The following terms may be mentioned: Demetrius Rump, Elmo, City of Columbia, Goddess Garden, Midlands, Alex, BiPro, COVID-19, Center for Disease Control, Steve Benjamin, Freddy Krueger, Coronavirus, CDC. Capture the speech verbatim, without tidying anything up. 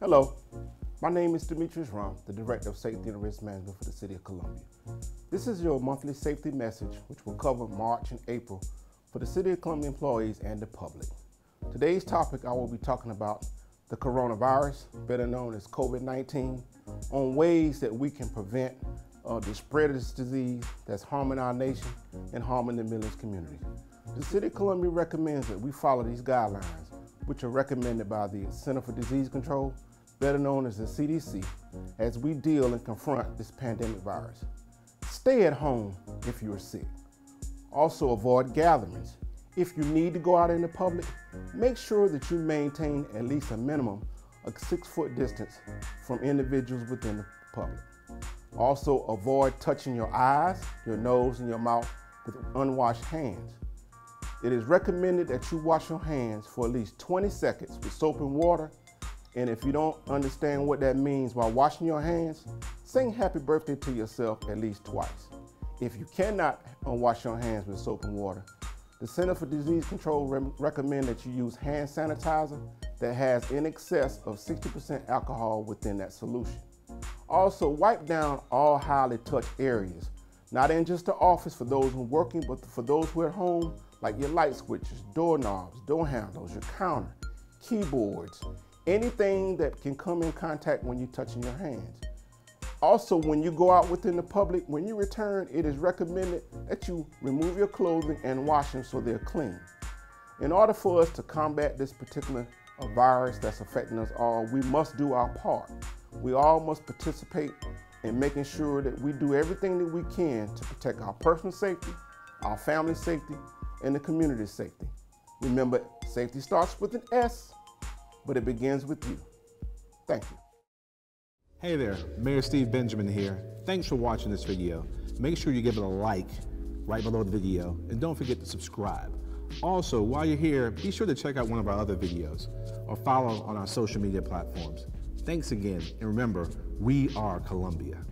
Hello, my name is Demetrius Rump, the Director of Safety and Risk Management for the City of Columbia. This is your monthly safety message, which will cover March and April for the City of Columbia employees and the public. Today's topic, I will be talking about the coronavirus, better known as COVID nineteen, on ways that we can prevent uh, the spread of this disease that's harming our nation and harming the Midlands community. The City of Columbia recommends that we follow these guidelines, which are recommended by the Center for Disease Control, better known as the C D C, as we deal and confront this pandemic virus. Stay at home if you are sick. Also, avoid gatherings. If you need to go out in the public, make sure that you maintain at least a minimum of six foot distance from individuals within the public. Also, avoid touching your eyes, your nose, and your mouth with unwashed hands. It is recommended that you wash your hands for at least twenty seconds with soap and water. And if you don't understand what that means while washing your hands, sing happy birthday to yourself at least twice. If you cannot wash your hands with soap and water, the Center for Disease Control re recommend that you use hand sanitizer that has in excess of sixty percent alcohol within that solution. Also, wipe down all highly touched areas, not in just the office for those who are working, but for those who are at home, like your light switches, doorknobs, door handles, your counter, keyboards, anything that can come in contact when you're touching your hands. Also, when you go out within the public, when you return, it is recommended that you remove your clothing and wash them so they're clean. In order for us to combat this particular virus that's affecting us all, we must do our part. We all must participate in making sure that we do everything that we can to protect our personal safety, our family safety, and the community safety. Remember, safety starts with an S, but it begins with you. Thank you. Hey there, Mayor Steve Benjamin here. Thanks for watching this video. Make sure you give it a like right below the video, and don't forget to subscribe. Also, while you're here, be sure to check out one of our other videos or follow on our social media platforms. Thanks again, and remember, we are Columbia.